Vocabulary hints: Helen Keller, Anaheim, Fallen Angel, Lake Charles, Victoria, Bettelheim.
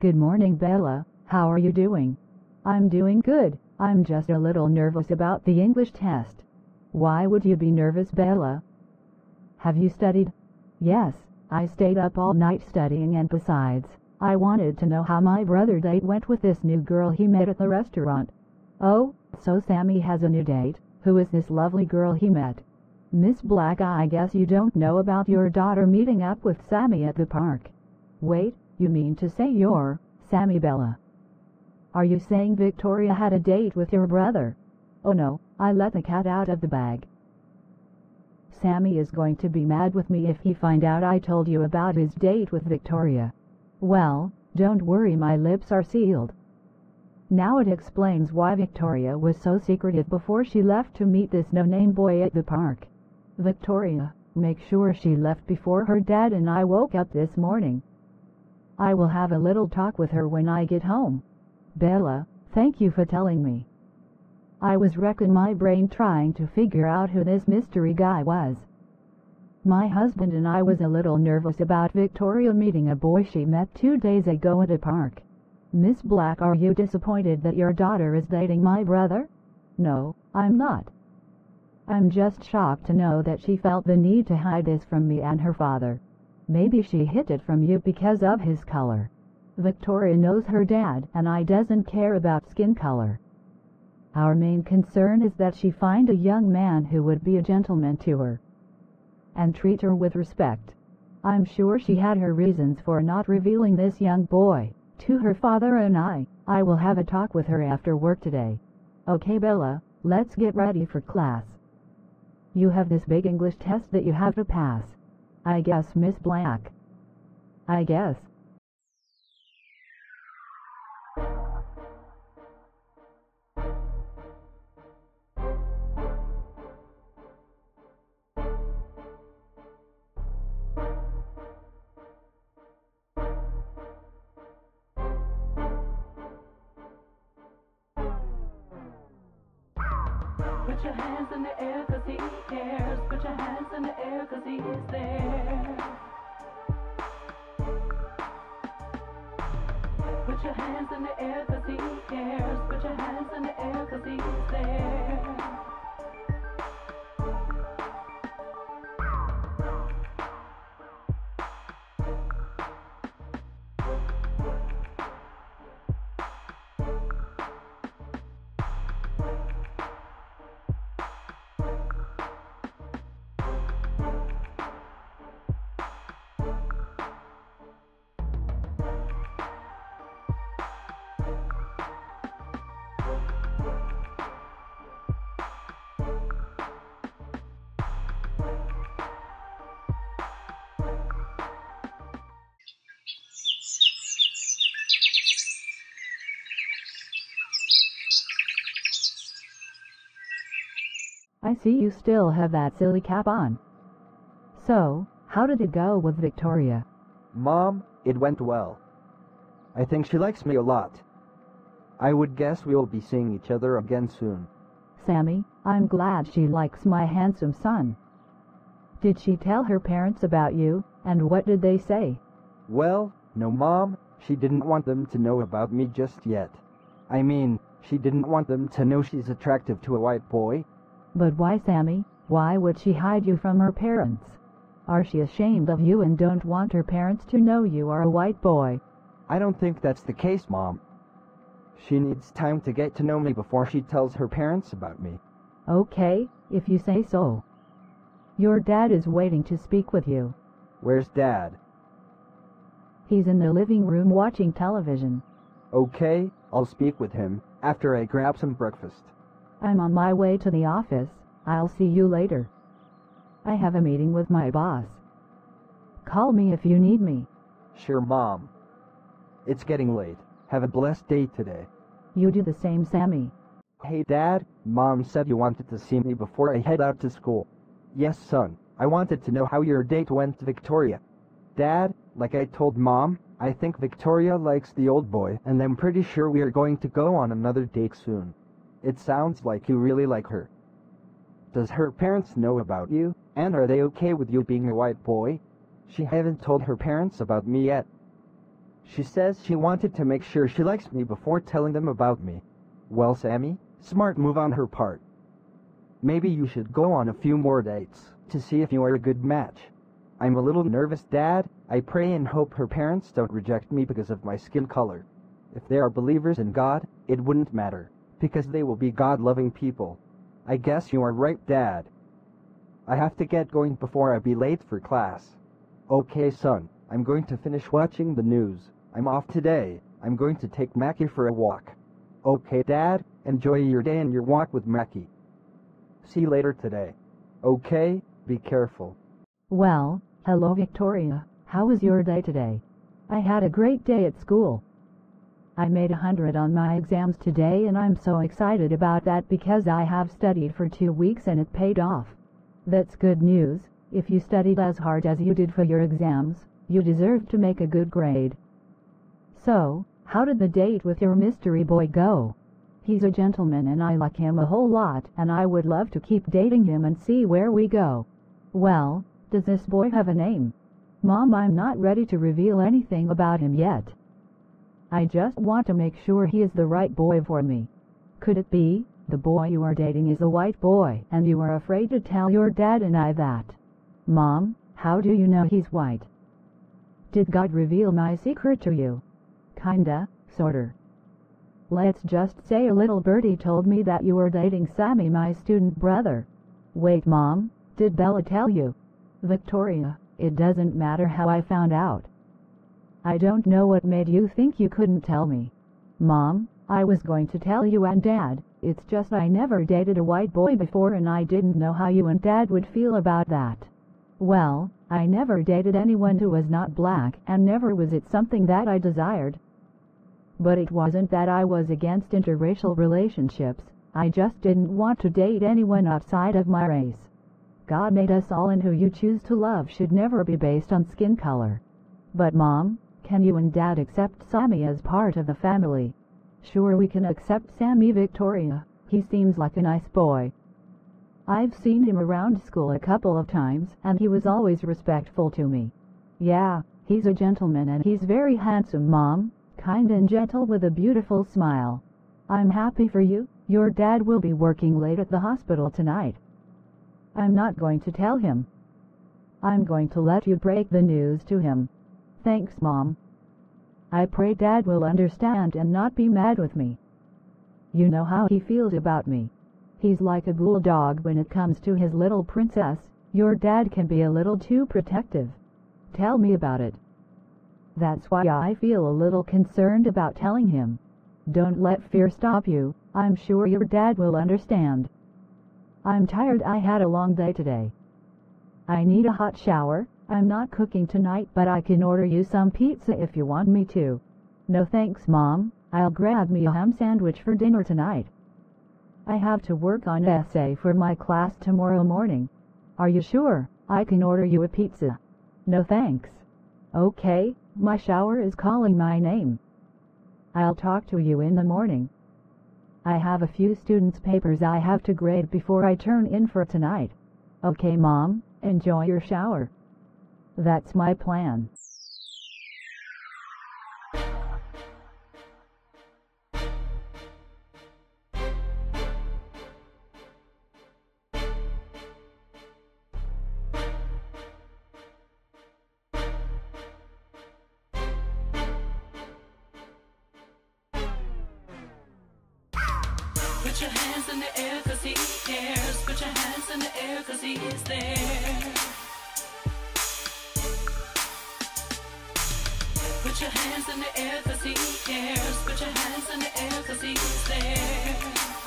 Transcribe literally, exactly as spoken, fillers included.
Good morning, Bella. How are you doing? I'm doing good. I'm just a little nervous about the English test. Why would you be nervous, Bella? Have you studied? Yes, I stayed up all night studying, and besides, I wanted to know how my brother date went with this new girl he met at the restaurant. Oh, so Sammy has a new date. Who is this lovely girl he met? Miss Black, I guess you don't know about your daughter meeting up with Sammy at the park. Wait. You mean to say you're Sammy, Bella? Are you saying Victoria had a date with your brother? Oh no, I let the cat out of the bag. Sammy is going to be mad with me if he finds out I told you about his date with Victoria. Well, don't worry, my lips are sealed. Now it explains why Victoria was so secretive before she left to meet this no-name boy at the park. Victoria, make sure she left before her dad and I woke up this morning. I will have a little talk with her when I get home. Bella, thank you for telling me. I was wrecking my brain trying to figure out who this mystery guy was. My husband and I was a little nervous about Victoria meeting a boy she met two days ago at a park. Miss Black, are you disappointed that your daughter is dating my brother? No, I'm not. I'm just shocked to know that she felt the need to hide this from me and her father. Maybe she hid it from you because of his color. Victoria knows her dad and I doesn't care about skin color. Our main concern is that she find a young man who would be a gentleman to her and treat her with respect. I'm sure she had her reasons for not revealing this young boy to her father, and I, I will have a talk with her after work today. Okay, Bella, let's get ready for class. You have this big English test that you have to pass. I guess, Miss Black. I guess. Put your hands in the air cause he cares. Put your hands in the air cause he is there. Put your hands in the air cause he cares. Put your hands in the air cause he is there. I see you still have that silly cap on. So, how did it go with Victoria? Mom, it went well. I think she likes me a lot. I would guess we will be seeing each other again soon. Sammy, I'm glad she likes my handsome son. Did she tell her parents about you, and what did they say? Well, no, Mom, she didn't want them to know about me just yet. I mean, she didn't want them to know she's attractive to a white boy. But why, Sammy? Why would she hide you from her parents? Are she ashamed of you and don't want her parents to know you are a white boy? I don't think that's the case, Mom. She needs time to get to know me before she tells her parents about me. Okay, if you say so. Your dad is waiting to speak with you. Where's Dad? He's in the living room watching television. Okay, I'll speak with him after I grab some breakfast. I'm on my way to the office. I'll see you later. I have a meeting with my boss. Call me if you need me. Sure, Mom. It's getting late. Have a blessed day today. You do the same, Sammy. Hey, Dad. Mom said you wanted to see me before I head out to school. Yes, son. I wanted to know how your date went to Victoria. Dad, like I told Mom, I think Victoria likes the old boy, and I'm pretty sure we are going to go on another date soon. It sounds like you really like her. Does her parents know about you, and are they okay with you being a white boy? She hasn't told her parents about me yet. She says she wanted to make sure she likes me before telling them about me. Well, Sammy, smart move on her part. Maybe you should go on a few more dates to see if you are a good match. I'm a little nervous, Dad. I pray and hope her parents don't reject me because of my skin color. If they are believers in God, it wouldn't matter, because they will be God-loving people. I guess you are right, Dad. I have to get going before I be late for class. Okay, son. I'm going to finish watching the news. I'm off today. I'm going to take Mackie for a walk. Okay, Dad. Enjoy your day and your walk with Mackie. See you later today. Okay, be careful. Well, hello, Victoria. How was your day today? I had a great day at school. I made a hundred on my exams today, and I'm so excited about that because I have studied for two weeks and it paid off. That's good news. If you studied as hard as you did for your exams, you deserve to make a good grade. So, how did the date with your mystery boy go? He's a gentleman and I like him a whole lot, and I would love to keep dating him and see where we go. Well, does this boy have a name? Mom, I'm not ready to reveal anything about him yet. I just want to make sure he is the right boy for me. Could it be, the boy you are dating is a white boy, and you are afraid to tell your dad and I that? Mom, how do you know he's white? Did God reveal my secret to you? Kinda, sorta. Let's just say a little birdie told me that you were dating Sammy, my student brother. Wait, Mom, did Bella tell you? Victoria, it doesn't matter how I found out. I don't know what made you think you couldn't tell me. Mom, I was going to tell you and Dad, it's just I never dated a white boy before and I didn't know how you and Dad would feel about that. Well, I never dated anyone who was not black, and never was it something that I desired. But it wasn't that I was against interracial relationships, I just didn't want to date anyone outside of my race. God made us all, and who you choose to love should never be based on skin color. But Mom, can you and Dad accept Sammy as part of the family? Sure, we can accept Sammy, Victoria. He seems like a nice boy. I've seen him around school a couple of times, and he was always respectful to me. Yeah, he's a gentleman and he's very handsome, Mom, kind and gentle with a beautiful smile. I'm happy for you. Your dad will be working late at the hospital tonight. I'm not going to tell him. I'm going to let you break the news to him. Thanks, Mom. I pray Dad will understand and not be mad with me. You know how he feels about me. He's like a bulldog when it comes to his little princess. Your dad can be a little too protective. Tell me about it. That's why I feel a little concerned about telling him. Don't let fear stop you. I'm sure your dad will understand. I'm tired. I had a long day today. I need a hot shower. I'm not cooking tonight, but I can order you some pizza if you want me to. No thanks, Mom. I'll grab me a ham sandwich for dinner tonight. I have to work on an essay for my class tomorrow morning. Are you sure? I can order you a pizza. No thanks. Okay, my shower is calling my name. I'll talk to you in the morning. I have a few students' papers I have to grade before I turn in for tonight. Okay, Mom, enjoy your shower. That's my plan. Put your hands in the air cause he cares. Put your hands in the air cause he is there. Put your hands in the air cause he cares. Put your hands in the air cause he is there.